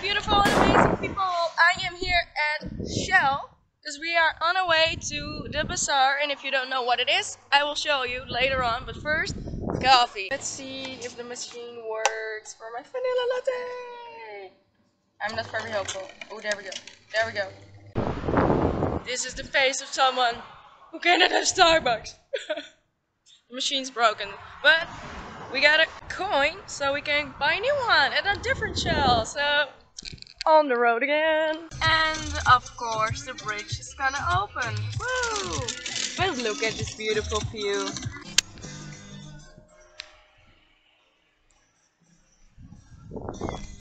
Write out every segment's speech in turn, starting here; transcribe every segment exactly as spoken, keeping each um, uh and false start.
beautiful and amazing people, I am here at Shell because we are on our way to the bazaar, and if you don't know what it is, I will show you later on, but first, coffee. Let's see if the machine works for my vanilla latte. I'm not very helpful. Oh, there we go. There we go. This is the face of someone who cannot have Starbucks. The machine's broken, but we got a coin so we can buy a new one at a different Shell. So on the road again. And of course the bridge is gonna open. Woo! But look at this beautiful view.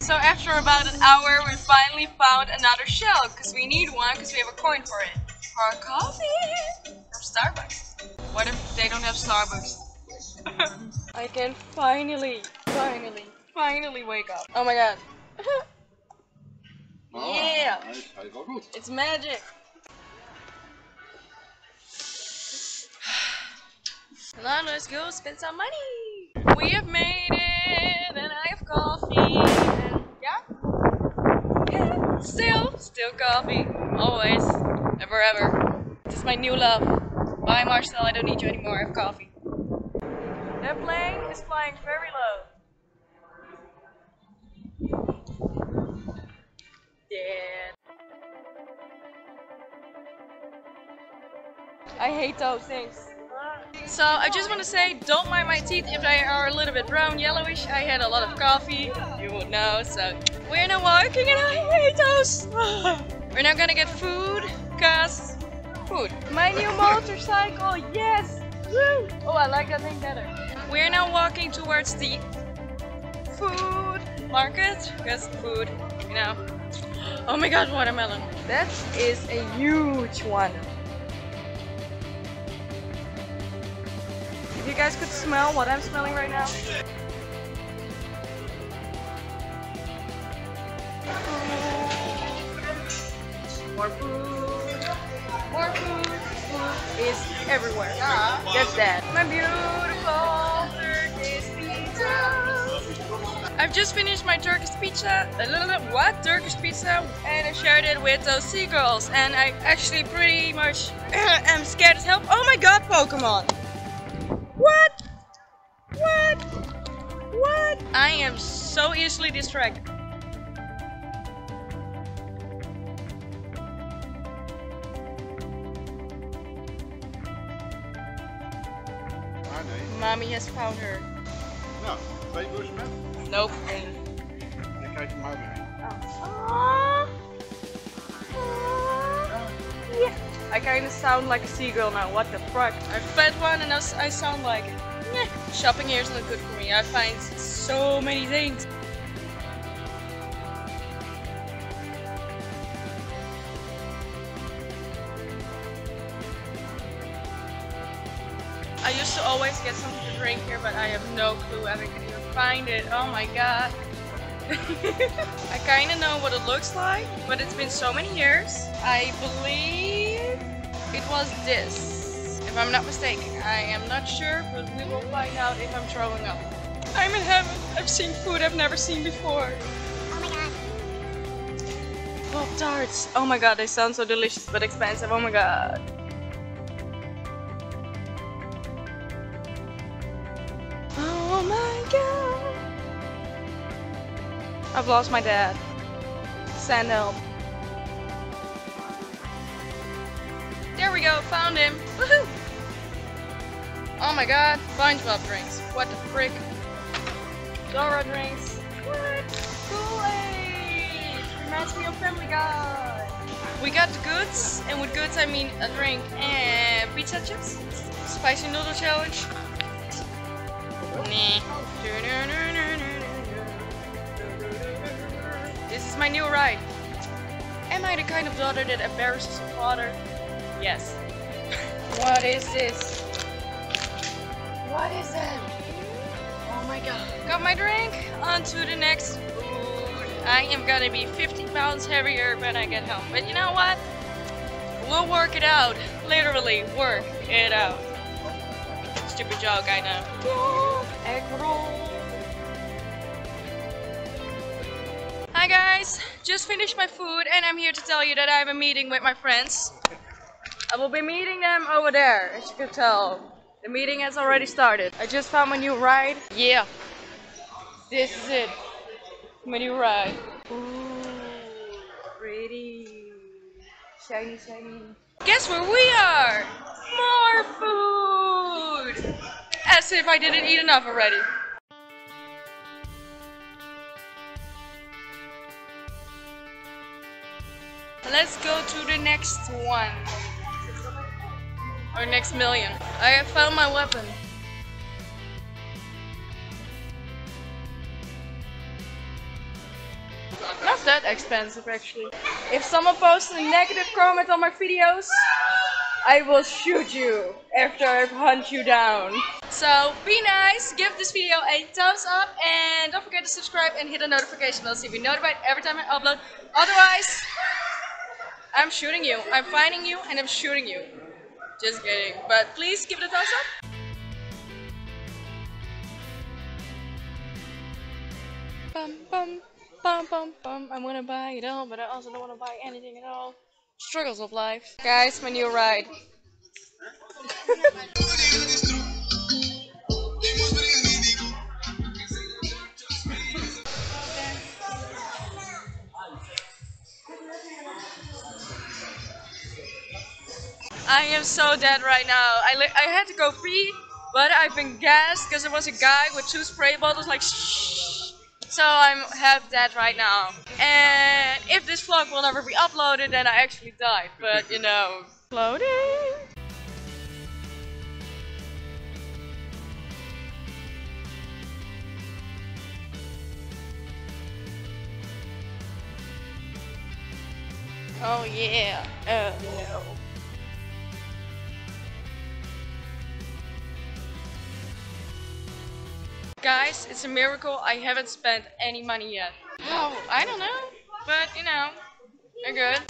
So after about an hour we finally found another Shell because we need one because we have a coin for it. For a coffee from Starbucks. What if they don't have Starbucks? I can finally, finally, finally wake up. Oh my god. Yeah! It's magic! Come on, let's go spend some money! We have made it! And I have coffee! And yeah? Yeah! Still! Still coffee! Always! And forever! This is my new love! Bye Marcel, I don't need you anymore, I have coffee! The plane is flying very low! Yeah. I hate those things. So I just want to say, don't mind my teeth if they are a little bit brown, yellowish. I had a lot of coffee, you would know. So we're now walking, and I hate those. We're now gonna get food, cause food. My new motorcycle, yes. Woo. Oh, I like that thing better. We're now walking towards the food market, cause food, you know. Oh my god, watermelon. That is a huge one. If you guys could smell what I'm smelling right now. Food. More food. More food. Food is everywhere. Yeah. That's that. My beautiful Turkish pizza. I've just finished my Turkish pizza, a little bit what Turkish pizza, and I shared it with those seagulls. And I actually pretty much am scared as hell. Oh my god, Pokemon! What? What? What? I am so easily distracted. Mommy has found her. No. Nope. Dan kijk je maar weer. Yeah. I kinda sound like a seagull now, what the fuck? I fed one and I sound like it. Yeah. Shopping here is not good for me, I find so many things. I used to always get something to drink here, but I have no clue and I can even find it. Oh my god. I kind of know what it looks like, but it's been so many years. I believe it was this, if I'm not mistaken. I am not sure, but we will find out if I'm throwing up. I'm in heaven. I've seen food I've never seen before. Oh my god. Pop-Tarts. Oh my god, they sound so delicious but expensive. Oh my god. I've lost my dad. Send help. There we go, found him. Woohoo! Oh my god, SpongeBob drinks. What the frick? Dora drinks. What? Kool-Aid! Reminds me of Family Guy. We got the goods, and with goods I mean a drink and pizza chips. Spicy noodle challenge. Nah. This is my new ride. Am I the kind of daughter that embarrasses her father? Yes. What is this? What is that? Oh my god. Got my drink. On to the next food. I am gonna be fifty pounds heavier when I get home. But you know what? We'll work it out. Literally, work it out. Stupid joke, I know. Egg roll. Hi guys, just finished my food and I'm here to tell you that I have a meeting with my friends. I will be meeting them over there, as you can tell. The meeting has already started. I just found my new ride. Yeah, this is it, my new ride. Ooh, pretty. Shiny, shiny. Guess where we are? More food! As if I didn't eat enough already. Let's go to the next one. Or next million. I have found my weapon. Not that expensive actually. If someone posts a negative comment on my videos, I will shoot you after I've hunted you down. So be nice, give this video a thumbs up and don't forget to subscribe and hit the notification bell so you'll be notified every time I upload. Otherwise, I'm shooting you. I'm finding you and I'm shooting you. Just kidding. But please give it a thumbs up. Bum bum bum bum bum. I'm gonna buy it all, but I also don't wanna buy anything at all. Struggles of life. Guys, my new ride. I am so dead right now. I, I had to go pee, but I've been gassed because there was a guy with two spray bottles like shh. So I'm half dead right now. And if this vlog will never be uploaded, then I actually died. But you know, floating. Oh yeah. Oh no. Guys, it's a miracle I haven't spent any money yet. Oh, I don't know, but you know, they're good.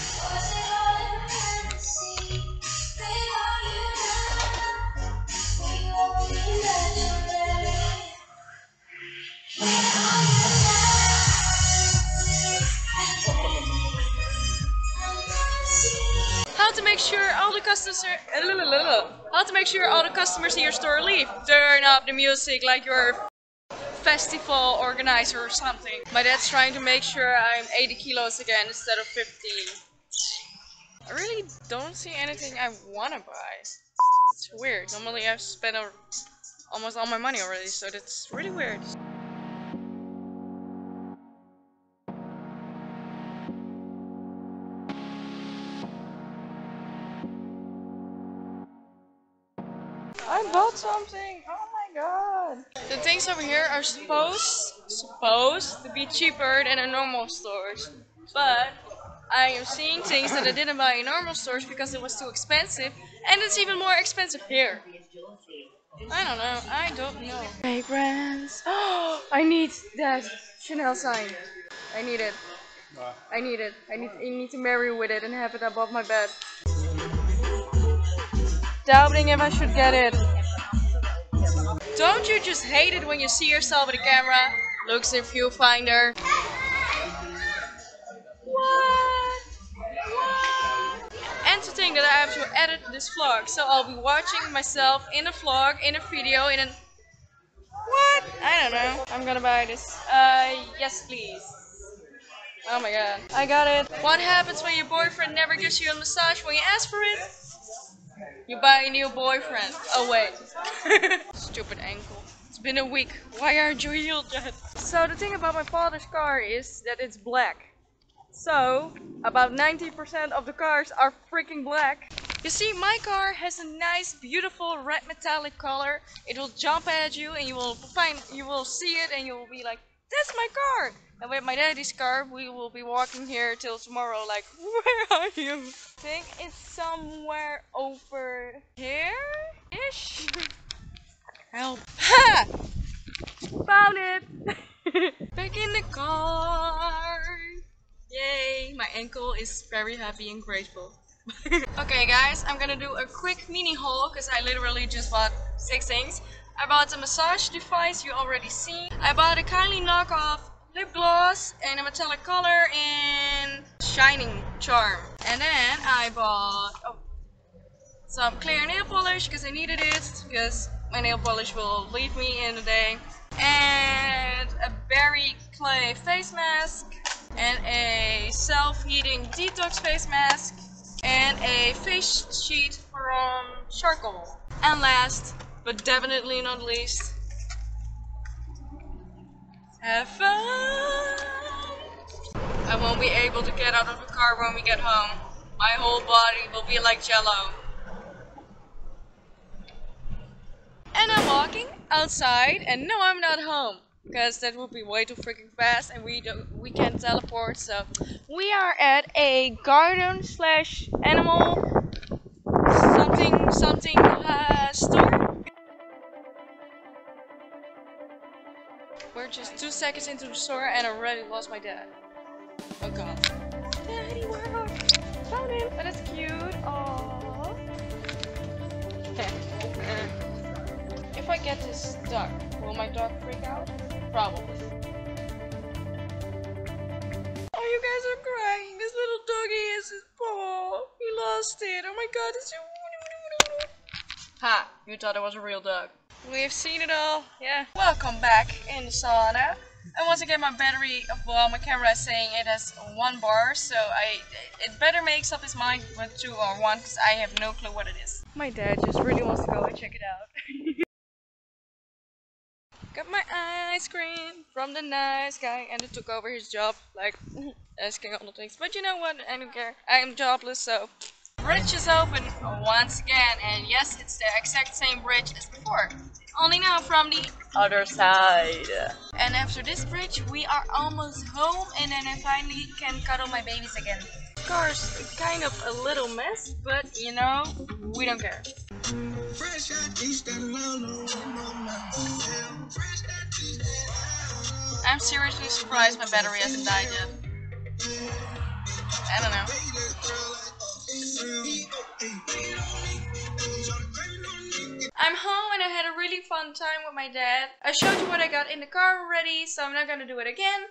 How to make sure all the customers are, how to make sure all the customers in your store leave? Turn up the music like you're festival organizer or something. My dad's trying to make sure I'm eighty kilos again instead of fifteen. I really don't see anything I want to buy. It's weird. Normally I've spent a, almost all my money already, so that's really weird. I bought something! Oh my god! The things over here are supposed, supposed to be cheaper than in normal stores. But I am seeing things that I didn't buy in normal stores because it was too expensive. And it's even more expensive here. I don't know. I don't know. Fragrance. Oh, I need that Chanel sign. I need it. I need it. I need, I need to marry with it and have it above my bed. Doubting if I should get it. Don't you just hate it when you see yourself with a camera? Looks in viewfinder. What? What? And to think that I have to edit this vlog, so I'll be watching myself in a vlog, in a video, in an... What? I don't know. I'm gonna buy this. Uh, yes please. Oh my god. I got it. What happens when your boyfriend never gives you a massage when you ask for it? You buy a new boyfriend. Oh wait. Stupid ankle. It's been a week. Why aren't you healed yet? So the thing about my father's car is that it's black. So about ninety percent of the cars are freaking black. You see, my car has a nice, beautiful red metallic color. It will jump at you and you will find, you will see it and you will be like, that's my car! And with my daddy's car, we will be walking here till tomorrow, like, where are you? I think it's somewhere over here-ish? Help. Ha! Found it! Back in the car! Yay! My ankle is very happy and grateful. Okay guys, I'm gonna do a quick mini haul, because I literally just bought six things. I bought a massage device you already seen. I bought a Kylie knockoff lip gloss and a metallic color and shining charm. And then I bought oh, some clear nail polish because I needed it because my nail polish will leave me in the day. And a berry clay face mask and a self-heating detox face mask and a face sheet from charcoal. And last but definitely not least, have fun! I won't be able to get out of the car when we get home. My whole body will be like jello. And I'm walking outside, and no, I'm not home, because that would be way too freaking fast, and we don't, we can't teleport. So we are at a garden slash animal something something uh, store. We're just two seconds into the store and I already lost my dad. Oh god. Daddy, wow. Found him. Oh, that's cute. Aww. Okay. Uh, if I get this duck, will my dog freak out? Probably. Oh, you guys are crying. This little doggy is his paw. He lost it. Oh my god. It's so... Ha. You thought it was a real dog. We've seen it all, yeah. Welcome back in the sauna. And once again, my battery, well, my camera is saying it has one bar, so I, it better makes up its mind with two or one, because I have no clue what it is. My dad just really wants to go and check it out. Got my ice cream from the nice guy, and it took over his job, like, asking all the things. But you know what, I don't care. I am jobless, so... Bridge is open once again, and yes, it's the exact same bridge as before, only now from the other side. And after this bridge, we are almost home, and then I finally can cuddle my babies again. Of course, kind of a little mess, but you know, we don't care. Fresh at least and no, no, no, no. Fresh at least and I'm seriously surprised my battery hasn't died yet. I don't know. I'm home and I had a really fun time with my dad. I showed you what I got in the car already, so I'm not gonna do it again.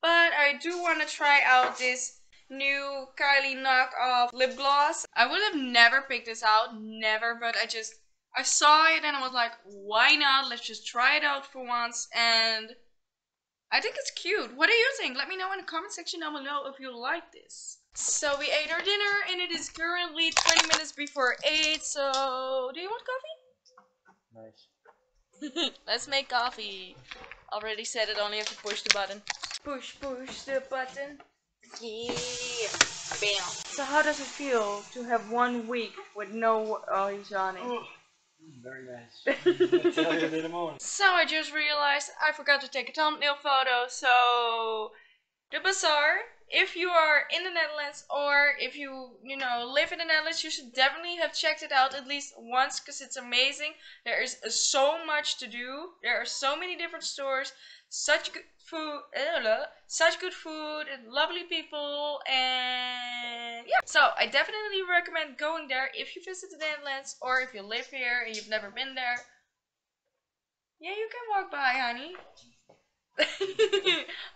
But I do want to try out this new Kylie knockoff lip gloss. I would have never picked this out, never, but I just, I saw it and I was like, why not? Let's just try it out for once, and I think it's cute. What do you think? Let me know in the comment section down below if you like this. So we ate our dinner and it is currently twenty minutes before eight, so do you want coffee? Nice. Let's make coffee. Already said it, only have to push the button. Push, push the button. Yeah. Bam. So how does it feel to have one week with no... Oh, he's on it. Oh. Very nice. I'll tell you in the morning. So I just realized I forgot to take a thumbnail photo, so... The Bazaar. If you are in the Netherlands or if you, you know, live in the Netherlands, you should definitely have checked it out at least once because it's amazing. There is so much to do. There are so many different stores, such good food, such good food and lovely people, and yeah. So I definitely recommend going there if you visit the Netherlands or if you live here and you've never been there. Yeah, you can walk by, honey.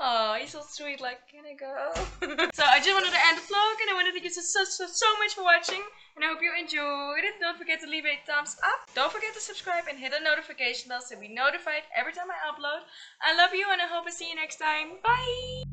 Oh, he's so sweet, like, can I go? So I just wanted to end the vlog and I wanted to thank you so, so, so much for watching. And I hope you enjoyed it. Don't forget to leave a thumbs up. Don't forget to subscribe and hit the notification bell so be notified every time I upload. I love you and I hope I see you next time. Bye!